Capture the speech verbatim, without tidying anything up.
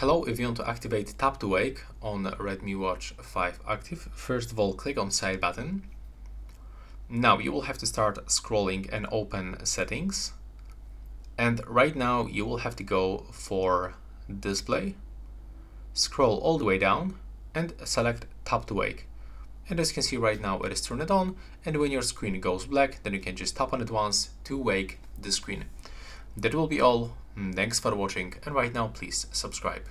Hello, if you want to activate Tap to Wake on Redmi Watch five Active, first of all click on Side button. Now you will have to start scrolling and open Settings. And right now you will have to go for Display, scroll all the way down and select Tap to Wake. And as you can see right now it is turned on, and when your screen goes black then you can just tap on it once to wake the screen. That will be all. Thanks for watching, and right now please subscribe.